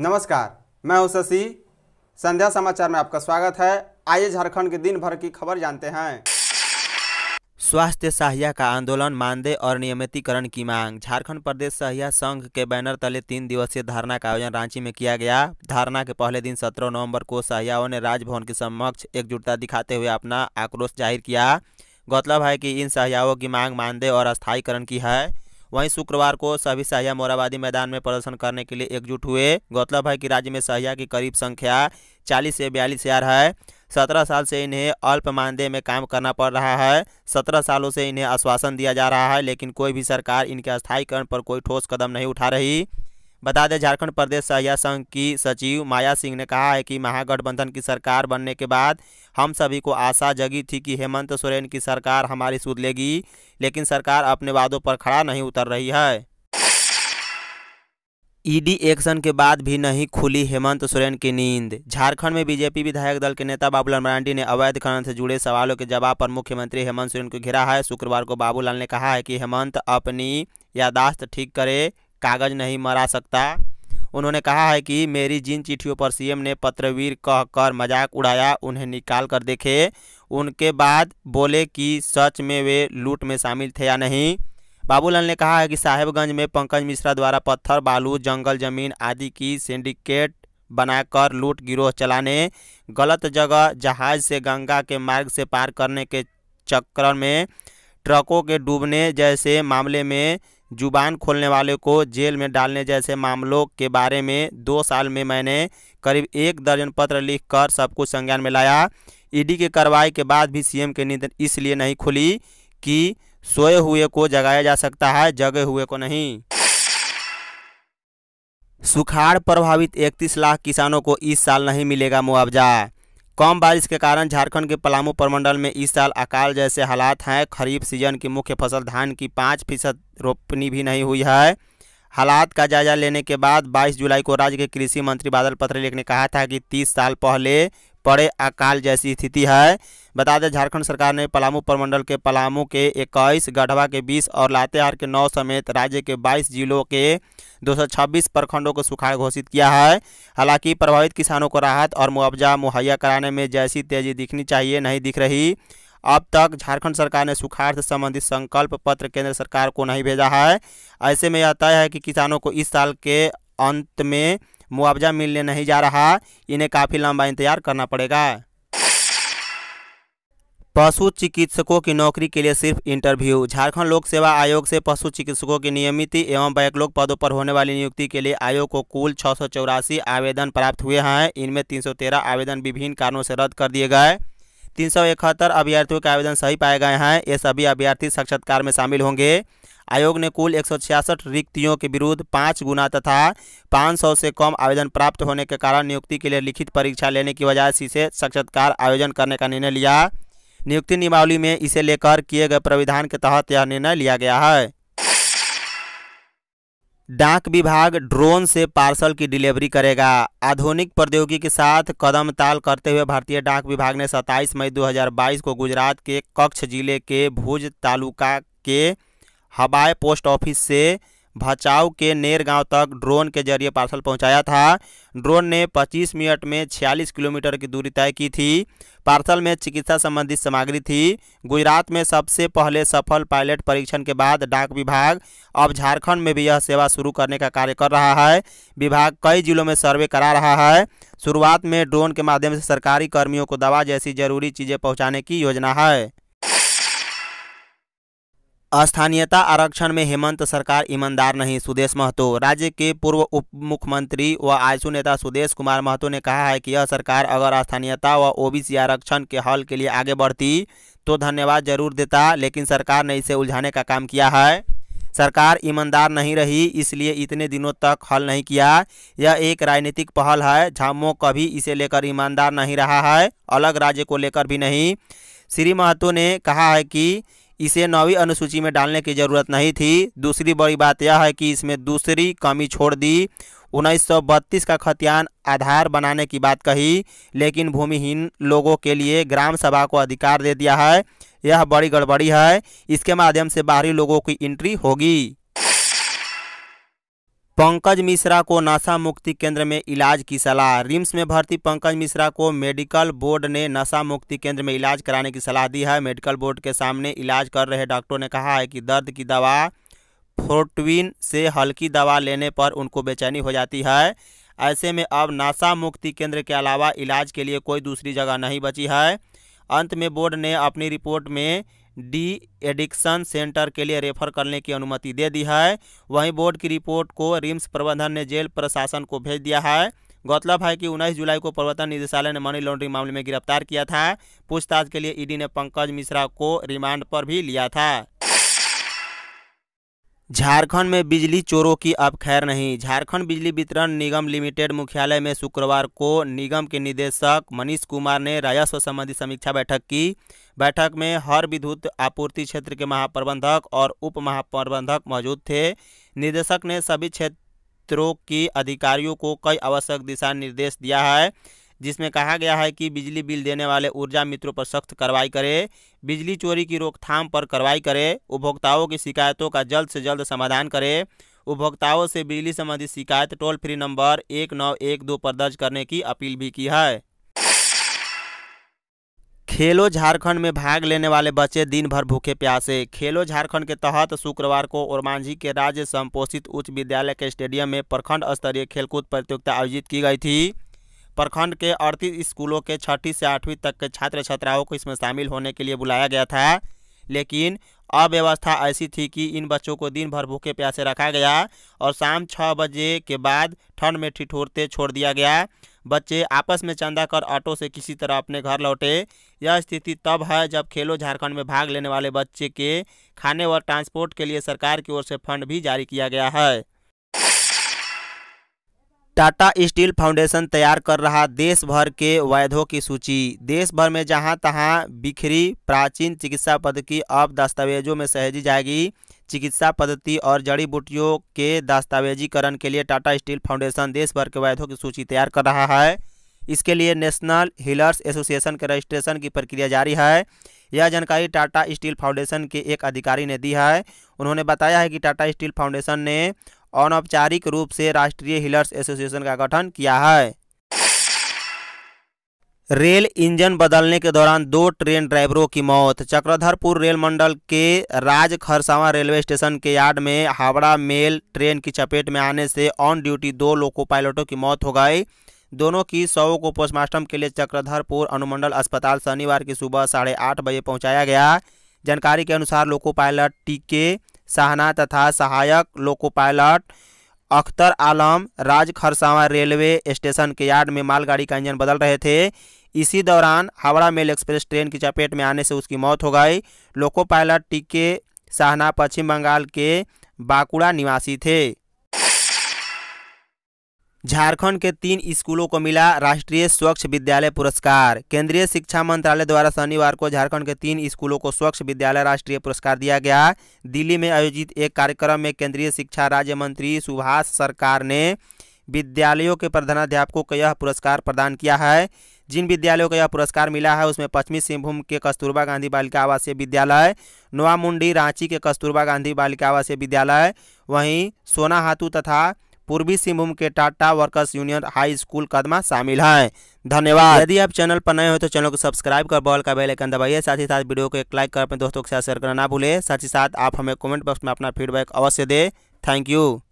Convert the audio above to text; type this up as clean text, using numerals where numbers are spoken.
नमस्कार, मैं हूं शशि। संध्या समाचार में आपका स्वागत है। आइए झारखंड के दिन भर की खबर जानते हैं। स्वास्थ्य सहिया का आंदोलन, मानदेय और नियमितीकरण की मांग। झारखंड प्रदेश सहिया संघ के बैनर तले 3 दिवसीय धरना का आयोजन रांची में किया गया। धरना के पहले दिन 17 नवंबर को सहियाओं ने राजभवन के समक्ष एकजुटता दिखाते हुए अपना आक्रोश जाहिर किया। गौरतलब है कि इन सहियाओं की मांग मानदेय और अस्थायीकरण की है। वहीं शुक्रवार को सभी सहिया मोराबादी मैदान में प्रदर्शन करने के लिए एकजुट हुए। गौरतलब है कि राज्य में सहिया की करीब संख्या 40 से 42 हज़ार है। 17 साल से इन्हें अल्प मानदेय में काम करना पड़ रहा है। 17 सालों से इन्हें आश्वासन दिया जा रहा है, लेकिन कोई भी सरकार इनके अस्थायीकरण पर कोई ठोस कदम नहीं उठा रही। बता दें, झारखंड प्रदेश सहिया संघ की सचिव माया सिंह ने कहा है कि महागठबंधन की सरकार बनने के बाद हम सभी को आशा जगी थी कि हेमंत सोरेन की सरकार हमारी सुध लेगी, लेकिन सरकार अपने वादों पर खड़ा नहीं उतर रही है। ईडी एक्शन के बाद भी नहीं खुली हेमंत सोरेन की नींद। झारखंड में बीजेपी विधायक दल के नेता बाबूलाल मरांडी ने अवैध खनन से जुड़े सवालों के जवाब पर मुख्यमंत्री हेमंत सोरेन को घेरा है। शुक्रवार को बाबूलाल ने कहा है कि हेमंत अपनी याददाश्त ठीक करे, कागज नहीं मरा सकता। उन्होंने कहा है कि मेरी जिन चिट्ठियों पर सीएम ने पत्रवीर कहकर मजाक उड़ाया, उन्हें निकाल कर देखे, उनके बाद बोले कि सच में वे लूट में शामिल थे या नहीं। बाबूलाल ने कहा है कि साहेबगंज में पंकज मिश्रा द्वारा पत्थर, बालू, जंगल जमीन आदि की सिंडिकेट बनाकर लूट गिरोह चलाने, गलत जगह जहाज से गंगा के मार्ग से पार करने के चक्कर में ट्रकों के डूबने जैसे मामले में जुबान खोलने वाले को जेल में डालने जैसे मामलों के बारे में 2 साल में मैंने करीब 1 दर्जन पत्र लिखकर सब कुछ संज्ञान में लाया। ईडी की कार्रवाई के बाद भी सीएम की नींद इसलिए नहीं खुली कि सोए हुए को जगाया जा सकता है, जगे हुए को नहीं। सुखाड़ प्रभावित 31 लाख किसानों को इस साल नहीं मिलेगा मुआवजा। कम बारिश के कारण झारखंड के पलामू प्रमंडल में इस साल अकाल जैसे हालात हैं। खरीफ सीजन की मुख्य फसल धान की 5% रोपनी भी नहीं हुई है। हालात का जायजा लेने के बाद 22 जुलाई को राज्य के कृषि मंत्री बादल पत्रलेख ने कहा था कि 30 साल पहले पड़े अकाल जैसी स्थिति है। बता दें, झारखंड सरकार ने पलामू प्रमंडल के पलामू के 21, गढ़वा के 20 और लातेहार के 9 समेत राज्य के 22 जिलों के 226 प्रखंडों को सुखाड़ घोषित किया है। हालांकि प्रभावित किसानों को राहत और मुआवजा मुहैया कराने में जैसी तेजी दिखनी चाहिए नहीं दिख रही। अब तक झारखंड सरकार ने सुखाड़ से संबंधित संकल्प पत्र केंद्र सरकार को नहीं भेजा है। ऐसे में यह तय है कि किसानों को इस साल के अंत में मुआवजा मिलने नहीं जा रहा। इन्हें काफ़ी लंबा इंतजार करना पड़ेगा। पशु चिकित्सकों की नौकरी के लिए सिर्फ इंटरव्यू। झारखंड लोक सेवा आयोग से पशु चिकित्सकों की नियमित एवं बैकलॉग पदों पर होने वाली नियुक्ति के लिए आयोग को कुल 684 आवेदन प्राप्त हुए हैं। इनमें 313 आवेदन विभिन्न कारणों से रद्द कर दिए गए। 371 अभ्यर्थियों के आवेदन सही पाए गए हैं। ये सभी अभ्यर्थी साक्षात्कार में शामिल होंगे। आयोग ने कुल 166 रिक्तियों के विरुद्ध 5 गुना तथा 500 से कम आवेदन प्राप्त होने के कारण नियुक्ति के लिए लिखित परीक्षा लेने की बजाय सीधे साक्षात्कार आयोजन करने का निर्णय लिया। नियुक्ति नियमावली में इसे लेकर किए गए प्राविधान के तहत यह निर्णय लिया गया है। डाक विभाग ड्रोन से पार्सल की डिलीवरी करेगा। आधुनिक प्रौद्योगिकी के साथ कदम ताल करते हुए भारतीय डाक विभाग ने 27 मई 2022 को गुजरात के कच्छ जिले के भुज तालुका के हवाई पोस्ट ऑफिस से भचाऊ के नेर गांव तक ड्रोन के जरिए पार्सल पहुंचाया था। ड्रोन ने 25 मिनट में 46 किलोमीटर की दूरी तय की थी। पार्सल में चिकित्सा संबंधित सामग्री थी। गुजरात में सबसे पहले सफल पायलट परीक्षण के बाद डाक विभाग अब झारखंड में भी यह सेवा शुरू करने का कार्य कर रहा है। विभाग कई जिलों में सर्वे करा रहा है। शुरुआत में ड्रोन के माध्यम से सरकारी कर्मियों को दवा जैसी जरूरी चीज़ें पहुँचाने की योजना है। स्थानीयता आरक्षण में हेमंत सरकार ईमानदार नहीं, सुदेश महतो। राज्य के पूर्व उप मुख्यमंत्री व आजसू नेता सुदेश कुमार महतो ने कहा है कि यह सरकार अगर स्थानीयता व ओबीसी आरक्षण के हल के लिए आगे बढ़ती तो धन्यवाद जरूर देता, लेकिन सरकार ने इसे उलझाने का काम किया है। सरकार ईमानदार नहीं रही, इसलिए इतने दिनों तक हल नहीं किया। यह एक राजनीतिक पहल है। झामुमो कभी इसे लेकर ईमानदार नहीं रहा है, अलग राज्य को लेकर भी नहीं। श्री महतो ने कहा है कि इसे 9वीं अनुसूची में डालने की ज़रूरत नहीं थी। दूसरी बड़ी बात यह है कि इसमें दूसरी कमी छोड़ दी। 1932 का खतियान आधार बनाने की बात कही, लेकिन भूमिहीन लोगों के लिए ग्राम सभा को अधिकार दे दिया है। यह बड़ी गड़बड़ी है, इसके माध्यम से बाहरी लोगों की एंट्री होगी। पंकज मिश्रा को नशा मुक्ति केंद्र में इलाज की सलाह। रिम्स में भर्ती पंकज मिश्रा को मेडिकल बोर्ड ने नशा मुक्ति केंद्र में इलाज कराने की सलाह दी है। मेडिकल बोर्ड के सामने इलाज कर रहे डॉक्टरों ने कहा है कि दर्द की दवा फोर्टविन से हल्की दवा लेने पर उनको बेचैनी हो जाती है। ऐसे में अब नशा मुक्ति केंद्र के अलावा इलाज के लिए कोई दूसरी जगह नहीं बची है। अंत में बोर्ड ने अपनी रिपोर्ट में डी एडिक्शन सेंटर के लिए रेफर करने की अनुमति दे दी है। वहीं बोर्ड की रिपोर्ट को रिम्स प्रबंधन ने जेल प्रशासन को भेज दिया है। गौरतलब है कि 19 जुलाई को प्रवर्तन निदेशालय ने मनी लॉन्ड्रिंग मामले में गिरफ्तार किया था। पूछताछ के लिए ईडी ने पंकज मिश्रा को रिमांड पर भी लिया था। झारखंड में बिजली चोरों की अब खैर नहीं। झारखंड बिजली वितरण निगम लिमिटेड मुख्यालय में शुक्रवार को निगम के निदेशक मनीष कुमार ने राजस्व संबंधी समीक्षा बैठक की। बैठक में हर विद्युत आपूर्ति क्षेत्र के महाप्रबंधक और उप महाप्रबंधक मौजूद थे। निदेशक ने सभी क्षेत्रों के अधिकारियों को कई आवश्यक दिशा निर्देश दिया है, जिसमें कहा गया है कि बिजली बिल देने वाले ऊर्जा मित्रों पर सख्त कार्रवाई करें, बिजली चोरी की रोकथाम पर कार्रवाई करें, उपभोक्ताओं की शिकायतों का जल्द से जल्द समाधान करें, उपभोक्ताओं से बिजली संबंधी शिकायत टोल फ्री नंबर 1912 पर दर्ज करने की अपील भी की है। खेलो झारखंड में भाग लेने वाले बच्चे दिन भर भूखे प्यासे। खेलो झारखंड के तहत शुक्रवार को ओरमांझी के राज्य संपोषित उच्च विद्यालय के स्टेडियम में प्रखंड स्तरीय खेलकूद प्रतियोगिता आयोजित की गई थी। प्रखंड के 38 स्कूलों के 6ठी से 8वीं तक के छात्र छात्राओं को इसमें शामिल होने के लिए बुलाया गया था, लेकिन अव्यवस्था ऐसी थी कि इन बच्चों को दिन भर भूखे प्यासे रखा गया और शाम 6 बजे के बाद ठंड में ठिठुरते छोड़ दिया गया। बच्चे आपस में चंदा कर ऑटो से किसी तरह अपने घर लौटे। यह स्थिति तब है जब खेलो झारखंड में भाग लेने वाले बच्चे के खाने और ट्रांसपोर्ट के लिए सरकार की ओर से फंड भी जारी किया गया है। टाटा स्टील फाउंडेशन तैयार कर रहा देश भर के वैधों की सूची। देश भर में जहां तहां बिखरी प्राचीन चिकित्सा पद्धति अब दस्तावेजों में सहेजी जाएगी। चिकित्सा पद्धति और जड़ी बूटियों के दस्तावेजीकरण के लिए टाटा स्टील फाउंडेशन देश भर के वैधों की सूची तैयार कर रहा है। इसके लिए नेशनल हीलर्स एसोसिएशन के रजिस्ट्रेशन की प्रक्रिया जारी है। यह जानकारी टाटा स्टील फाउंडेशन के एक अधिकारी ने दी है। उन्होंने बताया है कि टाटा स्टील फाउंडेशन ने अनौपचारिक रूप से राष्ट्रीय हीलर्स एसोसिएशन का गठन किया है। रेल इंजन बदलने के दौरान 2 ट्रेन ड्राइवरों की मौत। चक्रधरपुर रेल मंडल के राज खरसावा रेलवे स्टेशन के यार्ड में हावड़ा मेल ट्रेन की चपेट में आने से ऑन ड्यूटी 2 लोको पायलटों की मौत हो गई। दोनों की शवों को पोस्टमार्टम के लिए चक्रधरपुर अनुमंडल अस्पताल शनिवार की सुबह 8:30 बजे पहुँचाया गया। जानकारी के अनुसार लोको पायलट टीके शाहना तथा सहायक लोको पायलट अख्तर आलम राज खरसावा रेलवे स्टेशन के यार्ड में मालगाड़ी का इंजन बदल रहे थे। इसी दौरान हावड़ा मेल एक्सप्रेस ट्रेन की चपेट में आने से उसकी मौत हो गई। लोको पायलट टीके शाहना पश्चिम बंगाल के बांकुड़ा निवासी थे। झारखंड के 3 स्कूलों को मिला राष्ट्रीय स्वच्छ विद्यालय पुरस्कार। केंद्रीय शिक्षा मंत्रालय द्वारा शनिवार को झारखंड के 3 स्कूलों को स्वच्छ विद्यालय राष्ट्रीय पुरस्कार दिया गया। दिल्ली में आयोजित एक कार्यक्रम में केंद्रीय शिक्षा राज्य मंत्री सुभाष सरकार ने विद्यालयों के प्रधानाध्यापकों को यह पुरस्कार प्रदान किया है। जिन विद्यालयों को यह पुरस्कार मिला है उसमें पश्चिमी सिंहभूम के कस्तूरबा गांधी बालिका आवासीय विद्यालय, नोआमुंडी रांची के कस्तूरबा गांधी बालिका आवासीय विद्यालय, वहीं सोनाहातू तथा पूर्वी सिंहभूम के Tata workers union high school Kadma शामिल हैं। धन्यवाद। यदि आप चैनल पर नए हो तो चैनल को सब्सक्राइब कर बॉल का बेल आइकन दबाइए। साथ ही साथ वीडियो को एक लाइक कर अपने दोस्तों के साथ शेयर करना ना भूलें। साथ ही साथ आप हमें कमेंट बॉक्स में अपना फीडबैक अवश्य दें। Thank you.